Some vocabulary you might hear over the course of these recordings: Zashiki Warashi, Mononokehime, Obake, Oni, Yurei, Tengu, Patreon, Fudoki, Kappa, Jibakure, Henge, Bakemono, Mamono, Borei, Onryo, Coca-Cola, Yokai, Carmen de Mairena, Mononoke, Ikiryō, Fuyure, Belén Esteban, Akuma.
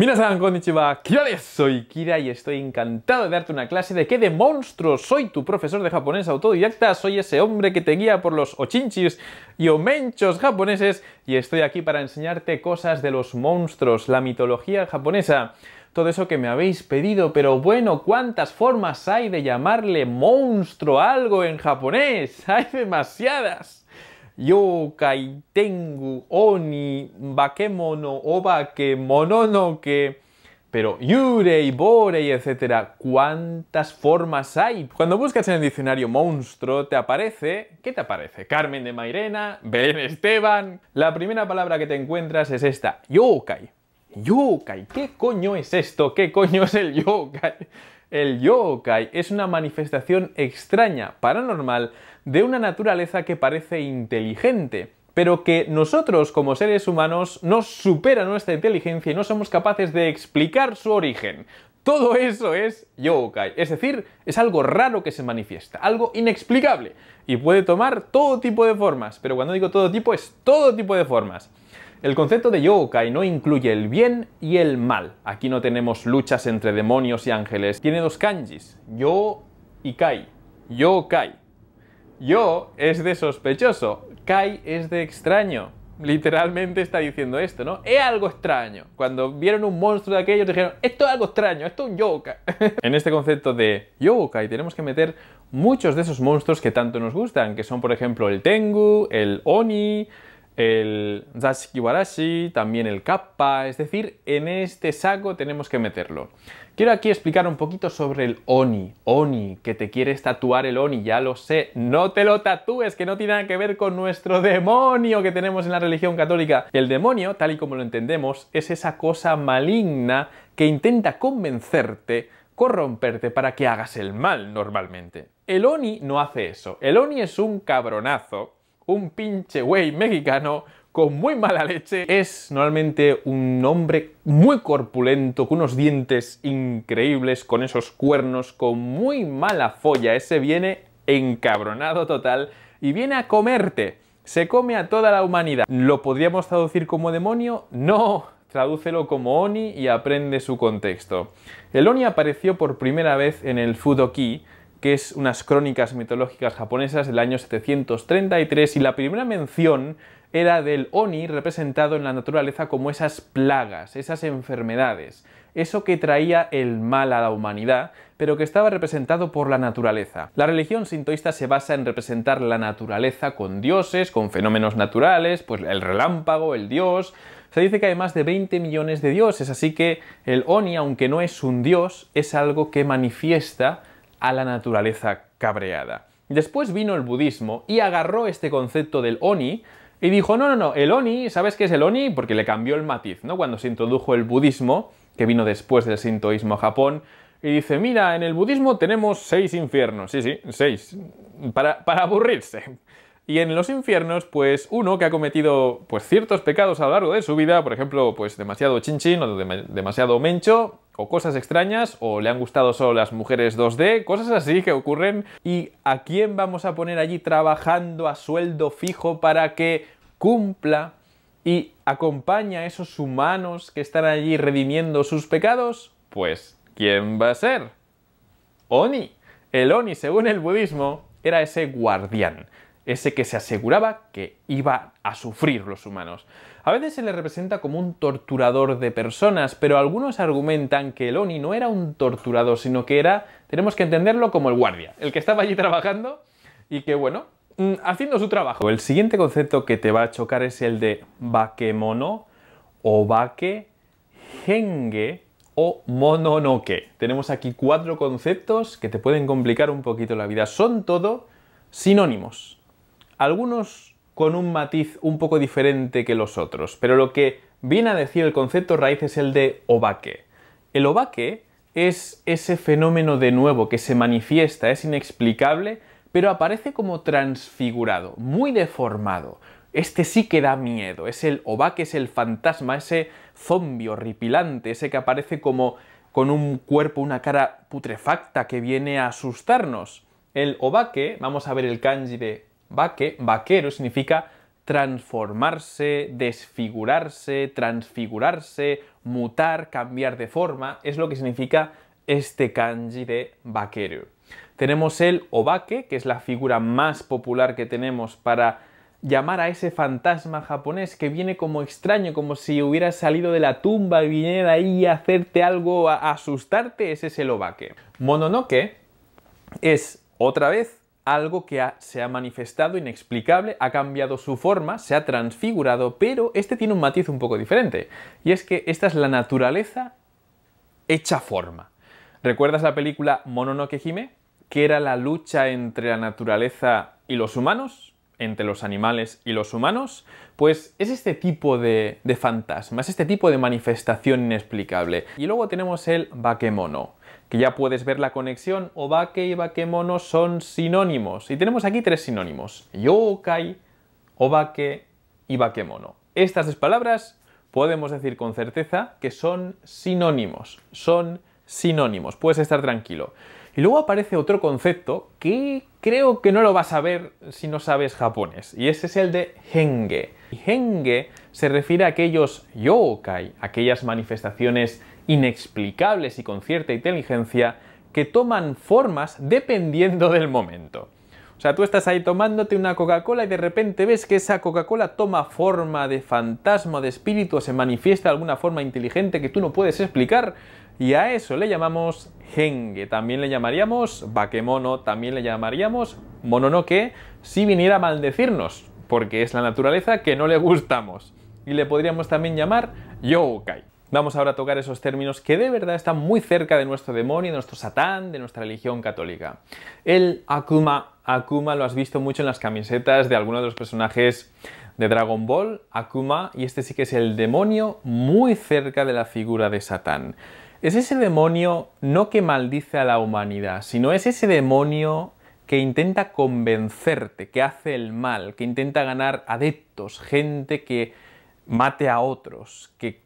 Minasan, konnichiwa, Kira desu. Soy Kira y estoy encantado de darte una clase de qué de monstruos. Soy tu profesor de japonés autodidacta, soy ese hombre que te guía por los ochinchis y omenchos japoneses y estoy aquí para enseñarte cosas de los monstruos, la mitología japonesa, todo eso que me habéis pedido. Pero bueno, ¿cuántas formas hay de llamarle monstruo a algo en japonés? Hay demasiadas. Yokai, Tengu, Oni, Bakemono, Obake, Mononoke, pero Yurei, Borei, etc. ¿Cuántas formas hay? Cuando buscas en el diccionario monstruo, te aparece... ¿Qué te aparece? Carmen de Mairena, Belén Esteban... La primera palabra que te encuentras es esta, yokai. Yokai, ¿qué coño es esto? ¿Qué coño es el yokai? El yokai es una manifestación extraña, paranormal, de una naturaleza que parece inteligente, pero que nosotros como seres humanos nos supera nuestra inteligencia y no somos capaces de explicar su origen. Todo eso es yokai, es decir, es algo raro que se manifiesta, algo inexplicable, y puede tomar todo tipo de formas, pero cuando digo todo tipo es todo tipo de formas. El concepto de yokai no incluye el bien y el mal. Aquí no tenemos luchas entre demonios y ángeles. Tiene dos kanjis, yo y kai. Yokai. Yo es de sospechoso, kai es de extraño. Literalmente está diciendo esto, ¿no? Es algo extraño. Cuando vieron un monstruo de aquellos dijeron, esto es algo extraño, esto es un yokai. En este concepto de yokai tenemos que meter muchos de esos monstruos que tanto nos gustan, que son por ejemplo el Tengu, el Oni... el Zashiki Warashi, también el Kappa, es decir, en este saco tenemos que meterlo. Quiero aquí explicar un poquito sobre el Oni. Oni, que te quieres tatuar el Oni, ya lo sé, no te lo tatúes, que no tiene nada que ver con nuestro demonio que tenemos en la religión católica. El demonio, tal y como lo entendemos, es esa cosa maligna que intenta convencerte, corromperte para que hagas el mal normalmente. El Oni no hace eso, el Oni es un cabronazo. Un pinche güey mexicano con muy mala leche. Es normalmente un hombre muy corpulento, con unos dientes increíbles, con esos cuernos, con muy mala folla. Ese viene encabronado total y viene a comerte. Se come a toda la humanidad. ¿Lo podríamos traducir como demonio? No. Tradúcelo como Oni y aprende su contexto. El Oni apareció por primera vez en el Fudoki, que es unas crónicas mitológicas japonesas del año 733, y la primera mención era del Oni representado en la naturaleza como esas plagas, esas enfermedades, eso que traía el mal a la humanidad, pero que estaba representado por la naturaleza. La religión sintoísta se basa en representar la naturaleza con dioses, con fenómenos naturales, pues el relámpago, el dios... Se dice que hay más de 20 millones de dioses, así que el Oni, aunque no es un dios, es algo que manifiesta a la naturaleza cabreada. Después vino el budismo y agarró este concepto del Oni y dijo, no, no, no, el Oni, ¿sabes qué es el Oni? Porque le cambió el matiz, ¿no? Cuando se introdujo el budismo, que vino después del sintoísmo a Japón, y dice, mira, en el budismo tenemos 6 infiernos, sí, 6, para aburrirse. Y en los infiernos, pues uno que ha cometido pues ciertos pecados a lo largo de su vida, por ejemplo, pues demasiado chinchín o demasiado mencho, o cosas extrañas, o le han gustado solo las mujeres 2D, cosas así que ocurren. ¿Y a quién vamos a poner allí trabajando a sueldo fijo para que cumpla y acompañe a esos humanos que están allí redimiendo sus pecados? Pues, ¿quién va a ser? Oni. El Oni, según el budismo, era ese guardián. Ese que se aseguraba que iba a sufrir los humanos. A veces se le representa como un torturador de personas, pero algunos argumentan que el Oni no era un torturador, sino que era, tenemos que entenderlo como el guardia, el que estaba allí trabajando y que, bueno, haciendo su trabajo. El siguiente concepto que te va a chocar es el de Bakemono, Obake, Henge o Mononoke. Tenemos aquí 4 conceptos que te pueden complicar un poquito la vida. Son todo sinónimos. Algunos con un matiz un poco diferente que los otros, pero lo que viene a decir el concepto raíz es el de Obake. El Obake es ese fenómeno de nuevo que se manifiesta, es inexplicable, pero aparece como transfigurado, muy deformado. Este sí que da miedo, es el Obake, es el fantasma, ese zombie horripilante, ese que aparece como con un cuerpo, una cara putrefacta que viene a asustarnos. El Obake, vamos a ver el kanji de Bake, vaquero significa transformarse, desfigurarse, transfigurarse, mutar, cambiar de forma, es lo que significa este kanji de bakeru. Tenemos el obake, que es la figura más popular que tenemos para llamar a ese fantasma japonés que viene como extraño, como si hubiera salido de la tumba y viniera ahí a hacerte algo, a asustarte, ese es el obake. Mononoke es, otra vez, algo que se ha manifestado inexplicable, ha cambiado su forma, se ha transfigurado, pero este tiene un matiz un poco diferente, y es que esta es la naturaleza hecha forma. ¿Recuerdas la película Mononokehime? Que era la lucha entre la naturaleza y los humanos, entre los animales y los humanos, pues es este tipo de fantasma, es este tipo de manifestación inexplicable. Y luego tenemos el Bakemono, que ya puedes ver la conexión, Obake y Bakemono son sinónimos. Y tenemos aquí tres sinónimos, Yokai, Obake y Bakemono. Estas tres palabras podemos decir con certeza que son sinónimos, puedes estar tranquilo. Y luego aparece otro concepto que creo que no lo vas a ver si no sabes japonés, y ese es el de henge. Y henge se refiere a aquellos yokai, aquellas manifestaciones inexplicables y con cierta inteligencia que toman formas dependiendo del momento. O sea, tú estás ahí tomándote una Coca-Cola y de repente ves que esa Coca-Cola toma forma de fantasma, de espíritu, o se manifiesta de alguna forma inteligente que tú no puedes explicar, y a eso le llamamos henge. También le llamaríamos bakemono, también le llamaríamos mononoke, si viniera a maldecirnos, porque es la naturaleza que no le gustamos. Y le podríamos también llamar yokai. Vamos ahora a tocar esos términos que de verdad están muy cerca de nuestro demonio, de nuestro satán, de nuestra religión católica. El Akuma. Akuma lo has visto mucho en las camisetas de algunos de los personajes de Dragon Ball. Akuma, y este sí que es el demonio muy cerca de la figura de Satán. Es ese demonio no que maldice a la humanidad, sino es ese demonio que intenta convencerte, que hace el mal, que intenta ganar adeptos, gente que mate a otros, que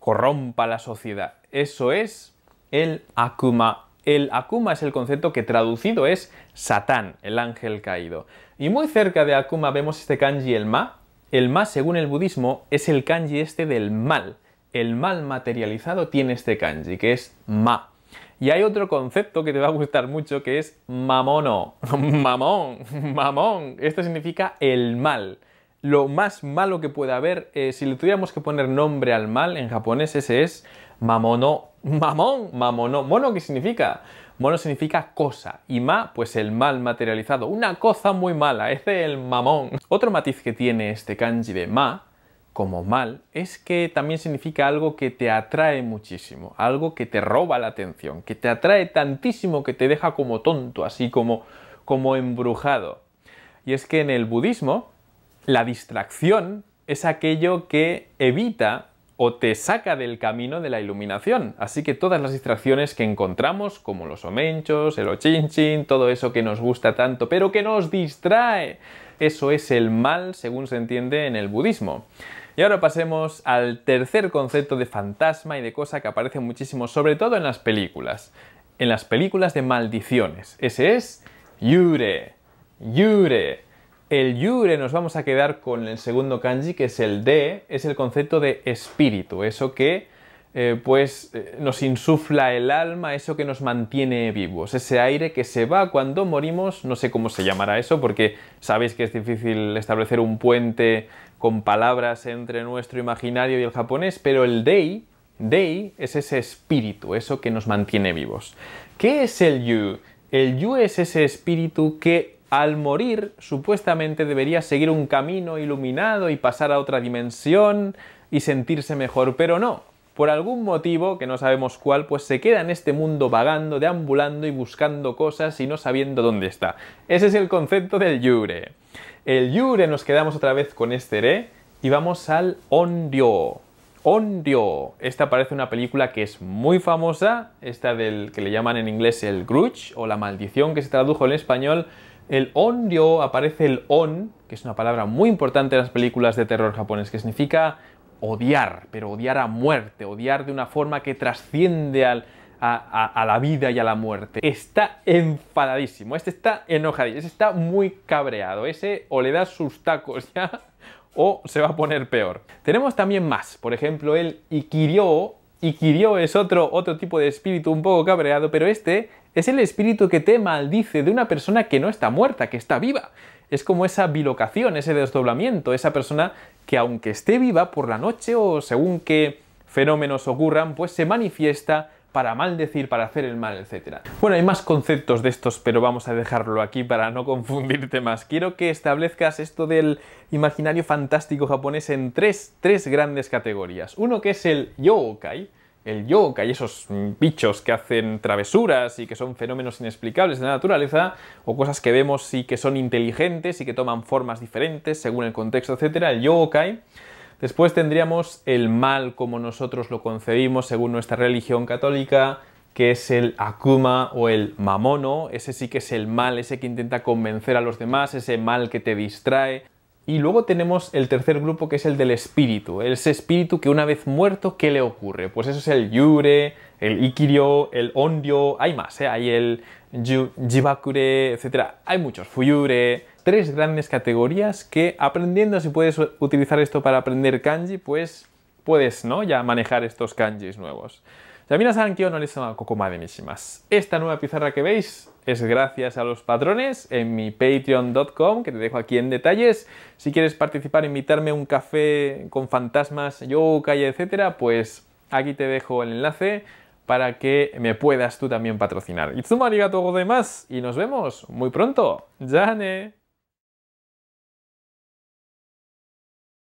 corrompa la sociedad. Eso es el Akuma. El Akuma es el concepto que traducido es Satán, el ángel caído. Y muy cerca de Akuma vemos este kanji, el ma. El ma, según el budismo, es el kanji este del mal. El mal materializado tiene este kanji, que es ma. Y hay otro concepto que te va a gustar mucho, que es mamono. Mamón. Esto significa el mal. Lo más malo que pueda haber, si le tuviéramos que poner nombre al mal en japonés, ese es mamono. Mamono. ¿Mono qué significa? Mono significa cosa. Y ma, pues el mal materializado. Una cosa muy mala. Ese es el mamón. Otro matiz que tiene este kanji de ma, como mal, es que también significa algo que te atrae muchísimo. Algo que te roba la atención. Que te atrae tantísimo que te deja como tonto, así como embrujado. Y es que en el budismo, la distracción es aquello que evita o te saca del camino de la iluminación. Así que todas las distracciones que encontramos, como los omenchos, el ochinchin, todo eso que nos gusta tanto, pero que nos distrae, eso es el mal, según se entiende en el budismo. Y ahora pasemos al tercer concepto de fantasma y de cosa que aparece muchísimo, sobre todo en las películas. En las películas de maldiciones. Ese es Yurei. Yurei. El yure nos vamos a quedar con el segundo kanji, que es el de, es el concepto de espíritu, eso que nos insufla el alma, eso que nos mantiene vivos, ese aire que se va cuando morimos, no sé cómo se llamará eso, porque sabéis que es difícil establecer un puente con palabras entre nuestro imaginario y el japonés, pero el dei, dei es ese espíritu, eso que nos mantiene vivos. ¿Qué es el yu? El yu es ese espíritu que al morir, supuestamente debería seguir un camino iluminado y pasar a otra dimensión y sentirse mejor, pero no. Por algún motivo, que no sabemos cuál, pues se queda en este mundo vagando, deambulando y buscando cosas y no sabiendo dónde está. Ese es el concepto del yure. El yure nos quedamos otra vez con este re y vamos al onryo. Onryo. Esta parece una película que es muy famosa, esta del que le llaman en inglés el grudge o la maldición, que se tradujo en español. El onryo, aparece el on, que es una palabra muy importante en las películas de terror japonés, que significa odiar, pero odiar a muerte, odiar de una forma que trasciende a la vida y a la muerte. Está enfadadísimo, este está enojadísimo, este está muy cabreado, ese o le das sus tacos ya, o se va a poner peor. Tenemos también más, por ejemplo, el Ikiryō. Ikiryō es otro tipo de espíritu un poco cabreado, pero este es el espíritu que te maldice de una persona que no está muerta, que está viva. Es como esa bilocación, ese desdoblamiento, esa persona que aunque esté viva por la noche o según qué fenómenos ocurran, pues se manifiesta para maldecir, para hacer el mal, etc. Bueno, hay más conceptos de estos, pero vamos a dejarlo aquí para no confundirte más. Quiero que establezcas esto del imaginario fantástico japonés en tres grandes categorías. Uno que es el Yokai. El Yokai, esos bichos que hacen travesuras y que son fenómenos inexplicables de la naturaleza, o cosas que vemos y que son inteligentes y que toman formas diferentes según el contexto, etc. El Yokai. Después tendríamos el mal como nosotros lo concebimos según nuestra religión católica, que es el Akuma o el Mamono. Ese sí que es el mal, ese que intenta convencer a los demás, ese mal que te distrae. Y luego tenemos el tercer grupo, que es el del espíritu. Ese espíritu que una vez muerto, ¿qué le ocurre? Pues eso es el Yurei, el Ikiryō, el Onryo. Hay más, ¿eh? Hay el Jibakure, etcétera. Hay muchos, Fuyure. Tres grandes categorías que, aprendiendo, si puedes utilizar esto para aprender kanji, pues puedes, ¿no?, ya manejar estos kanjis nuevos. Yaminasan kyo no les sama kokomade ni shimasu. Esta nueva pizarra que veis es gracias a los patrones en mi patreon.com, que te dejo aquí en detalles. Si quieres participar, invitarme a un café con fantasmas, yokai, etcétera, pues aquí te dejo el enlace para que me puedas tú también patrocinar. Itsumo arigatou gozaimasu y nos vemos muy pronto. ¡Jane!